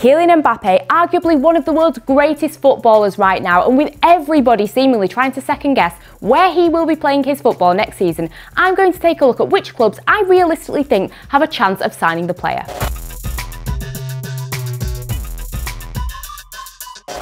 Kylian Mbappé, arguably one of the world's greatest footballers right now, and with everybody seemingly trying to second guess where he will be playing his football next season, I'm going to take a look at which clubs I realistically think have a chance of signing the player.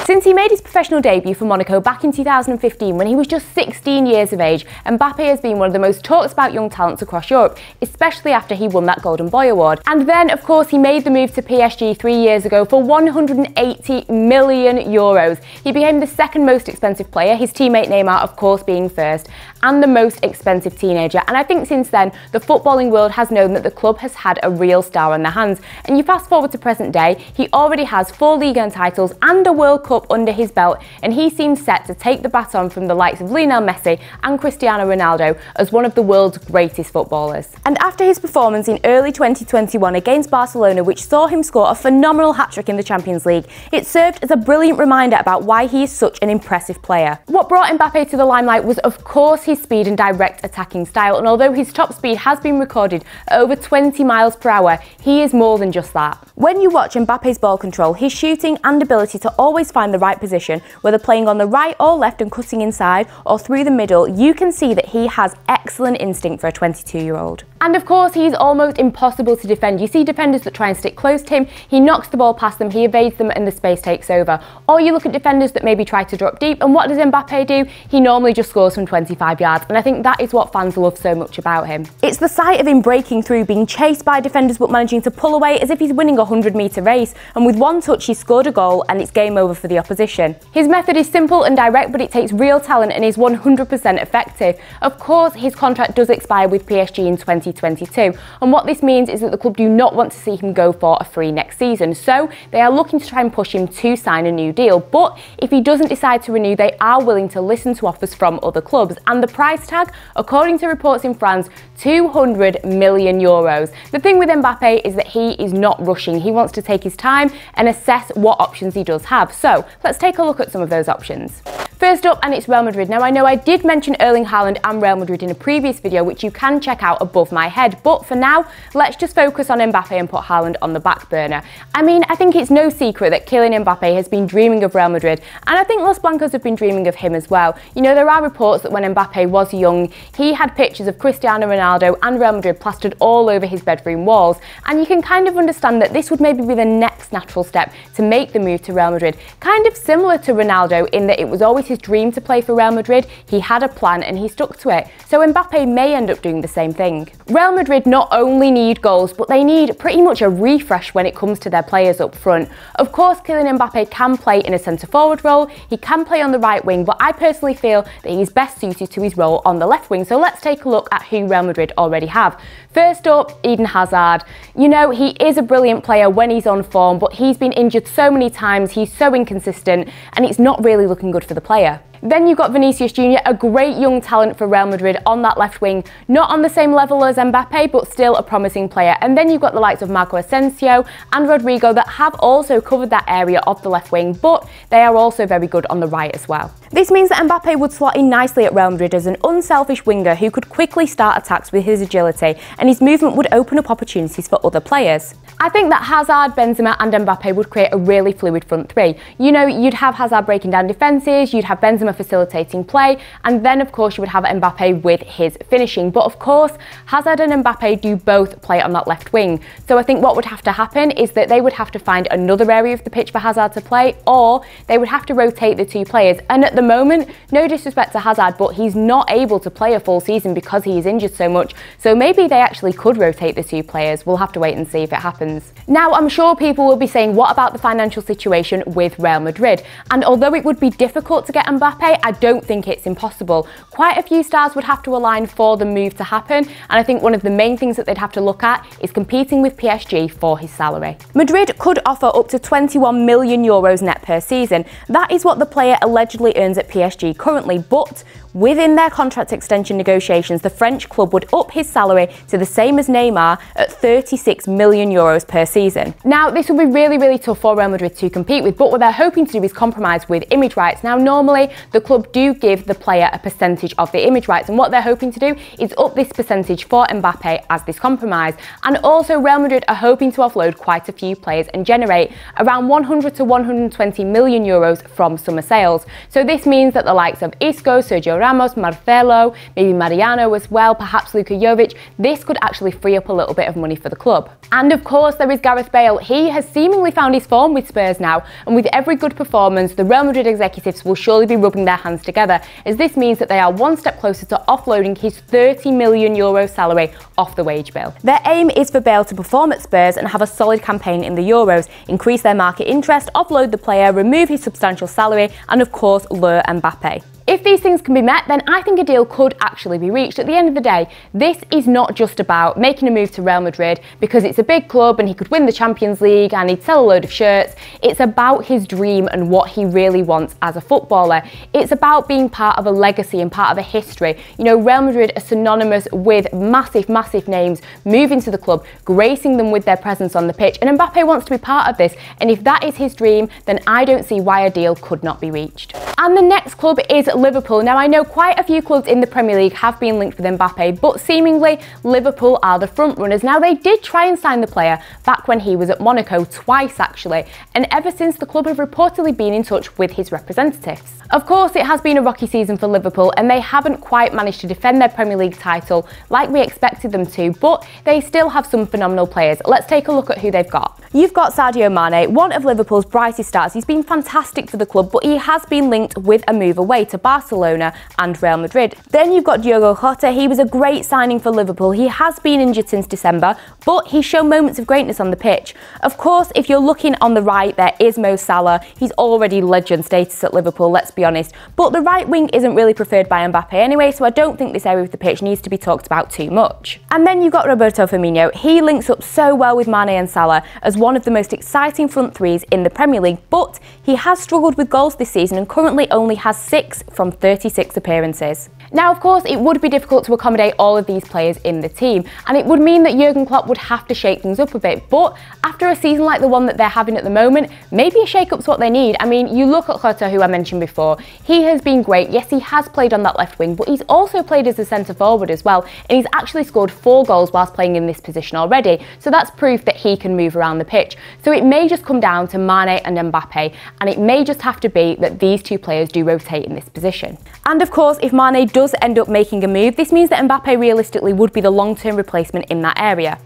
Since he made his professional debut for Monaco back in 2015 when he was just 16 years of age, Mbappé has been one of the most talked about young talents across Europe, especially after he won that Golden Boy Award. And then, of course, he made the move to PSG 3 years ago for €180 million. He became the second most expensive player, his teammate Neymar, of course, being first, and the most expensive teenager. And I think since then, the footballing world has known that the club has had a real star on their hands. And you fast forward to present day, he already has 4 Ligue 1 titles and a World Cup under his belt, and he seems set to take the baton from the likes of Lionel Messi and Cristiano Ronaldo as one of the world's greatest footballers. And after his performance in early 2021 against Barcelona, which saw him score a phenomenal hat-trick in the Champions League, it served as a brilliant reminder about why he is such an impressive player. What brought Mbappé to the limelight was, of course, his speed and direct attacking style, and although his top speed has been recorded at over 20 miles per hour, he is more than just that. When you watch Mbappé's ball control, his shooting and ability to always find the right position, whether playing on the right or left and cutting inside or through the middle, you can see that he has excellent instinct for a 22-year-old. And of course, he's almost impossible to defend. You see defenders that try and stick close to him, he knocks the ball past them, he evades them, and the space takes over. Or you look at defenders that maybe try to drop deep, and what does Mbappé do? He normally just scores from 25 yards, and I think that is what fans love so much about him. It's the sight of him breaking through, being chased by defenders but managing to pull away as if he's winning a 100-metre race, and with one touch he scored a goal and it's game over for the opposition. His method is simple and direct, but it takes real talent and is 100% effective. Of course, his contract does expire with PSG in 2022, and what this means is that the club do not want to see him go for a free next season, so they are looking to try and push him to sign a new deal. But if he doesn't decide to renew, they are willing to listen to offers from other clubs, and the price tag, according to reports in France, €200 million. The thing with Mbappé is that he is not rushing. He wants to take his time and assess what options he does have. So let's take a look at some of those options. First up, and it's Real Madrid. Now, I know I did mention Erling Haaland and Real Madrid in a previous video, which you can check out above my head, but for now, let's just focus on Mbappé and put Haaland on the back burner. I mean, I think it's no secret that Kylian Mbappé has been dreaming of Real Madrid, and I think Los Blancos have been dreaming of him as well. You know, there are reports that when Mbappé was young, he had pictures of Cristiano Ronaldo and Real Madrid plastered all over his bedroom walls, and you can kind of understand that this would maybe be the next natural step to make the move to Real Madrid. Kind of similar to Ronaldo in that it was always his dream to play for Real Madrid, he had a plan and he stuck to it, so Mbappé may end up doing the same thing. Real Madrid not only need goals, but they need pretty much a refresh when it comes to their players up front. Of course, Kylian Mbappé can play in a centre-forward role, he can play on the right wing, but I personally feel that he's best suited to his role on the left wing, so let's take a look at who Real Madrid already have. First up, Eden Hazard. You know, he is a brilliant player when he's on form, but he's been injured so many times, he's so inconsistent, and it's not really looking good for the player. Then you've got Vinicius Jr, a great young talent for Real Madrid on that left wing, not on the same level as Mbappé, but still a promising player. And then you've got the likes of Marco Asensio and Rodrigo that have also covered that area of the left wing, but they are also very good on the right as well. This means that Mbappé would slot in nicely at Real Madrid as an unselfish winger who could quickly start attacks with his agility, and his movement would open up opportunities for other players. I think that Hazard, Benzema and Mbappé would create a really fluid front three. You know, you'd have Hazard breaking down defences, you'd have Benzema facilitating play, and then of course you would have Mbappé with his finishing. But of course, Hazard and Mbappé do both play on that left wing, so I think what would have to happen is that they would have to find another area of the pitch for Hazard to play, or they would have to rotate the two players. And at the moment, no disrespect to Hazard, but he's not able to play a full season because he is injured so much, so maybe they actually could rotate the two players. We'll have to wait and see if it happens. Now, I'm sure people will be saying, what about the financial situation with Real Madrid? And although it would be difficult to get Mbappé, I don't think it's impossible. Quite a few stars would have to align for the move to happen, and I think one of the main things that they'd have to look at is competing with PSG for his salary. Madrid could offer up to €21 million net per season. That is what the player allegedly earns earns at PSG currently, but within their contract extension negotiations, the French club would up his salary to the same as Neymar at €36 million per season. Now, this will be really, really tough for Real Madrid to compete with, but what they're hoping to do is compromise with image rights. Now, normally, the club do give the player a percentage of the image rights, and what they're hoping to do is up this percentage for Mbappé as this compromise. And also, Real Madrid are hoping to offload quite a few players and generate around 100 to 120 million euros from summer sales. So this means that the likes of Isco, Sergio Ramos, Marcelo, maybe Mariano as well, perhaps Luka Jovic, this could actually free up a little bit of money for the club. And of course, there is Gareth Bale. He has seemingly found his form with Spurs now, and with every good performance, the Real Madrid executives will surely be rubbing their hands together, as this means that they are one step closer to offloading his €30 million salary off the wage bill. Their aim is for Bale to perform at Spurs and have a solid campaign in the Euros, increase their market interest, offload the player, remove his substantial salary, and of course, lure Mbappé. If these things can be met, then I think a deal could actually be reached. At the end of the day, this is not just about making a move to Real Madrid because it's a big club and he could win the Champions League and he'd sell a load of shirts. It's about his dream and what he really wants as a footballer. It's about being part of a legacy and part of a history. You know, Real Madrid are synonymous with massive, massive names moving to the club, gracing them with their presence on the pitch. And Mbappé wants to be part of this. And if that is his dream, then I don't see why a deal could not be reached. And the next club is Liverpool. Now, I know quite a few clubs in the Premier League have been linked with Mbappé, but seemingly Liverpool are the front runners. Now, they did try and sign the player back when he was at Monaco, twice actually, and ever since the club have reportedly been in touch with his representatives. Of course, it has been a rocky season for Liverpool and they haven't quite managed to defend their Premier League title like we expected them to, but they still have some phenomenal players. Let's take a look at who they've got. You've got Sadio Mane, one of Liverpool's brightest stars. He's been fantastic for the club, but he has been linked with a move away to Barcelona and Real Madrid. Then you've got Diogo Jota. He was a great signing for Liverpool. He has been injured since December, but he's shown moments of greatness on the pitch. Of course, if you're looking on the right, there is Mo Salah. He's already legend status at Liverpool, let's be honest. But the right wing isn't really preferred by Mbappé anyway, so I don't think this area of the pitch needs to be talked about too much. And then you've got Roberto Firmino. He links up so well with Mane and Salah as one of the most exciting front threes in the Premier League, but he has struggled with goals this season and currently only has 6 from 36 appearances. Now, of course, it would be difficult to accommodate all of these players in the team, and it would mean that Jurgen Klopp would have to shake things up a bit, but after a season like the one that they're having at the moment, maybe a shake-up's what they need. I mean, you look at Jota, who I mentioned before, he has been great. Yes, he has played on that left wing, but he's also played as a centre-forward as well, and he's actually scored 4 goals whilst playing in this position already, so that's proof that he can move around the pitch. So it may just come down to Mane and Mbappé, and it may just have to be that these two players do rotate in this position. And of course, if Mane does end up making a move, this means that Mbappé realistically would be the long-term replacement in that area.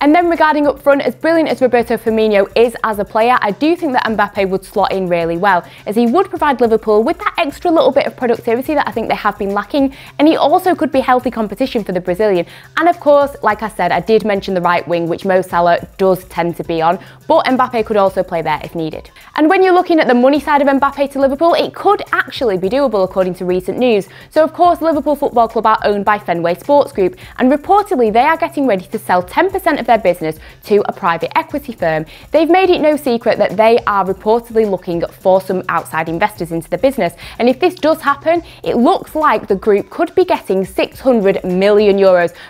And then regarding up front, as brilliant as Roberto Firmino is as a player, I do think that Mbappé would slot in really well, as he would provide Liverpool with that extra little bit of productivity that I think they have been lacking, and he also could be healthy competition for the Brazilian. And of course, like I said, I did mention the right wing, which Mo Salah does tend to be on, but Mbappé could also play there if needed. And when you're looking at the money side of Mbappé to Liverpool, it could actually be doable according to recent news. So of course, Liverpool Football Club are owned by Fenway Sports Group, and reportedly they are getting ready to sell 10% of their business to a private equity firm. They've made it no secret that they are reportedly looking for some outside investors into the business, and if this does happen, it looks like the group could be getting €600 million.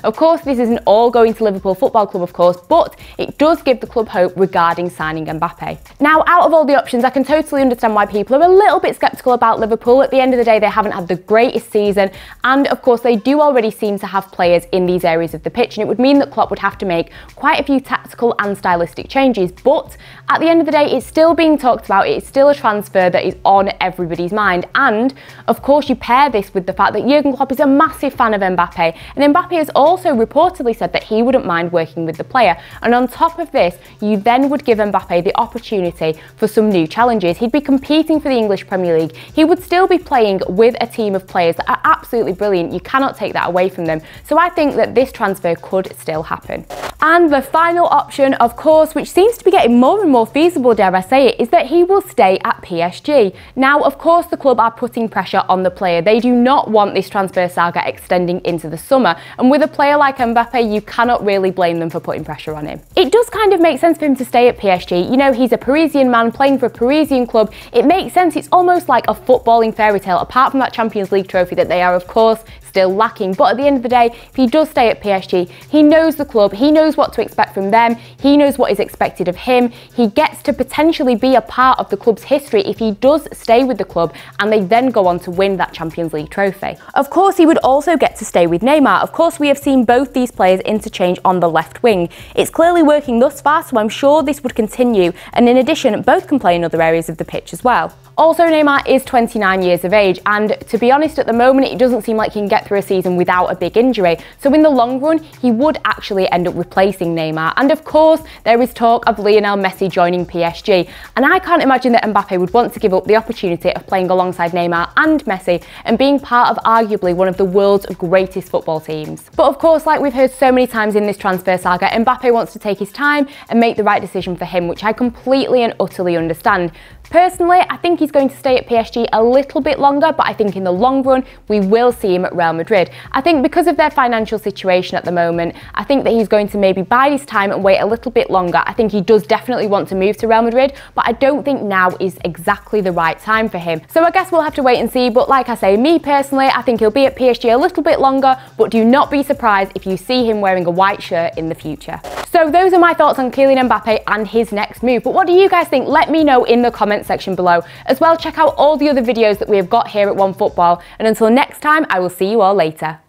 Of course, this isn't all going to Liverpool Football Club, of course, but it does give the club hope regarding signing Mbappé. Now, out of all the options, I can totally understand why people are a little bit sceptical about Liverpool. At the end of the day, they haven't had the greatest season, and of course, they do already seem to have players in these areas of the pitch, and it would mean that Klopp would have to make quite a few tactical and stylistic changes, but at the end of the day, it's still being talked about. It's still a transfer that is on everybody's mind, and of course, you pair this with the fact that Jurgen Klopp is a massive fan of Mbappé, and Mbappé has also reportedly said that he wouldn't mind working with the player. And on top of this, you then would give Mbappé the opportunity for some new challenges. He'd be competing for the English Premier League. He would still be playing with a team of players that are absolutely brilliant. You cannot take that away from them. So I think that this transfer could still happen. And And the final option, of course, which seems to be getting more and more feasible, dare I say it, is that he will stay at PSG. Now, of course, the club are putting pressure on the player. They do not want this transfer saga extending into the summer. And with a player like Mbappé, you cannot really blame them for putting pressure on him. It does kind of make sense for him to stay at PSG. You know, he's a Parisian man playing for a Parisian club. It makes sense. It's almost like a footballing fairy tale, apart from that Champions League trophy that they are, of course, still lacking. But at the end of the day, if he does stay at PSG, he knows the club, he knows what to expect from them, he knows what is expected of him, he gets to potentially be a part of the club's history if he does stay with the club and they then go on to win that Champions League trophy. Of course, he would also get to stay with Neymar. Of course, we have seen both these players interchange on the left wing. It's clearly working thus far, so I'm sure this would continue, and in addition, both can play in other areas of the pitch as well. Also, Neymar is 29 years of age, and to be honest, at the moment, it doesn't seem like he can get through a season without a big injury. So in the long run, he would actually end up replacing Neymar. And of course, there is talk of Lionel Messi joining PSG. And I can't imagine that Mbappé would want to give up the opportunity of playing alongside Neymar and Messi and being part of arguably one of the world's greatest football teams. But of course, like we've heard so many times in this transfer saga, Mbappé wants to take his time and make the right decision for him, which I completely and utterly understand. Personally, I think he's going to stay at PSG a little bit longer, but I think in the long run, we will see him at Real Madrid. I think because of their financial situation at the moment, I think that he's going to maybe bide his time and wait a little bit longer. I think he does definitely want to move to Real Madrid, but I don't think now is exactly the right time for him. So I guess we'll have to wait and see, but like I say, me personally, I think he'll be at PSG a little bit longer, but do not be surprised if you see him wearing a white shirt in the future. So those are my thoughts on Kylian Mbappé and his next move, but what do you guys think? Let me know in the comment section below. As well, check out all the other videos that we have got here at OneFootball, and until next time, I will see you all later.